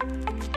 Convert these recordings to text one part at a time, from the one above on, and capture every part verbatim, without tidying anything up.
What's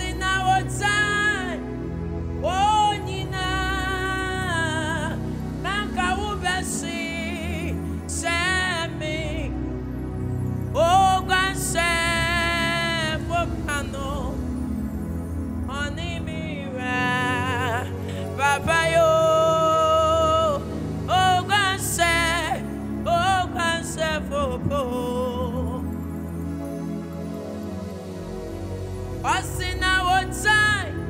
in our time?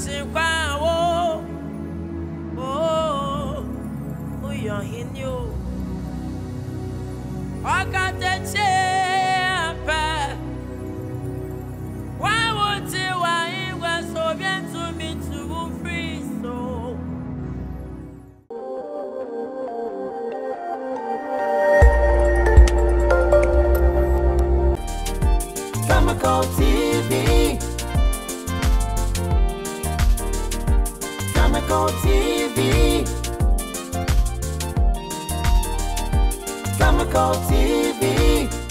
T V.